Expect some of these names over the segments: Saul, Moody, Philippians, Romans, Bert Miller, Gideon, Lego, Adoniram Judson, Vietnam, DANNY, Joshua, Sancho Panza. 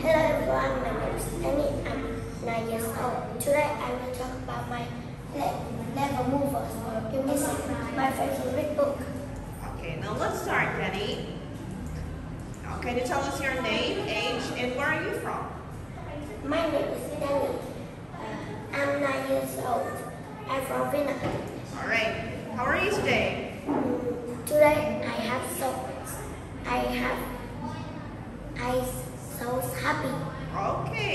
Hello everyone, my name is Danny, I'm 9 years old. Today I will talk about my Lego Movers. It was my favorite book. Okay, now let's start, Danny. Okay, can you tell us your name, age, and where are you from? My name is Danny. I'm 9 years old. I'm from Vietnam. Alright, how are you today? Today I have socks. I so happy. Okay,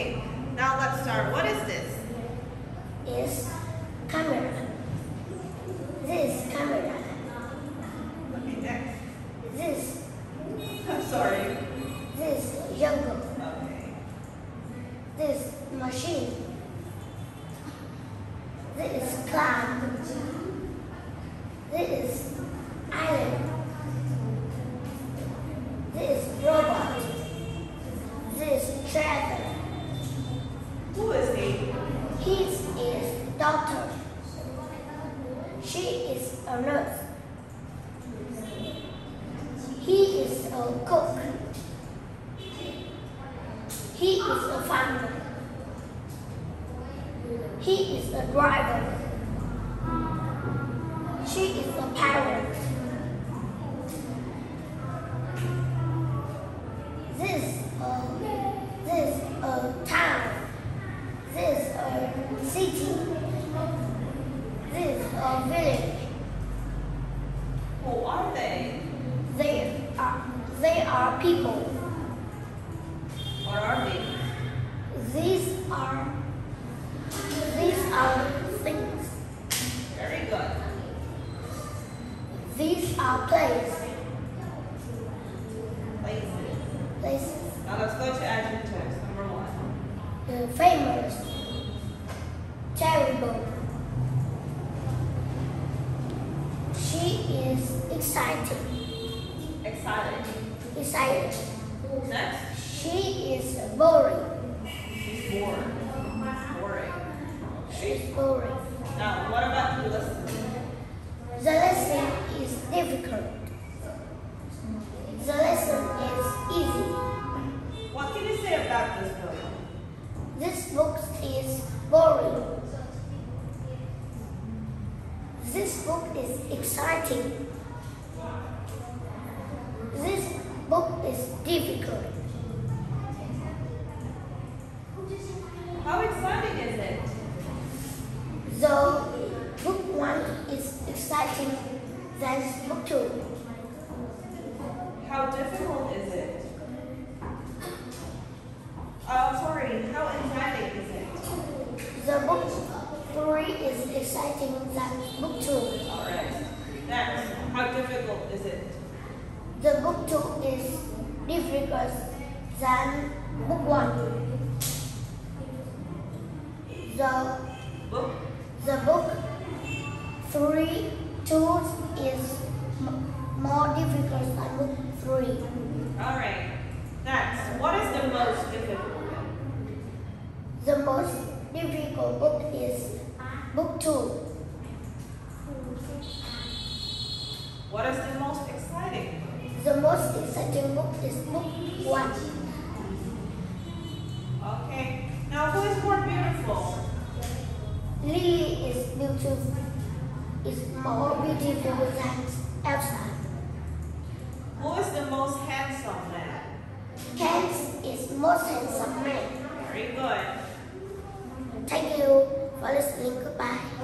now let's start. What is this? It's camera. This camera. Okay, next. This. I'm sorry. This jungle. Okay. This machine. This cloud. This island. This robot. This traveler. Who is he? He is doctor. She is a nurse. He is a cook. He is a farmer. He is a driver. She is a parent. This a town. This a city. This a village. Who are they? They are people. What are they? These are things. Very good. These are places. Places. Now let's go to adjectives. Number one. Famous. Terrible. She is excited. Next. She is boring. She's boring. She's boring. Now, what about the lesson? The lesson is difficult. The lesson is easy. What can you say about this book? This book is boring. This book is exciting. This book is difficult. How exciting is it? So, book 1 is exciting than book 2. How difficult is it? How exciting is it? The book 3 is exciting than book 2. Alright. Next, how difficult is it? The book 2 is difficult than book 1. The book 3 is more difficult than book 3. All right. Next, what is the most difficult book? The most difficult book is book 2. What is the most exciting? The most exciting book is book 1. Okay. Now, who is more beautiful? Lily is beautiful. Is more beautiful than Elsa. Who is the most handsome man? Ken is most handsome man. Very good. Thank you for listening. Goodbye.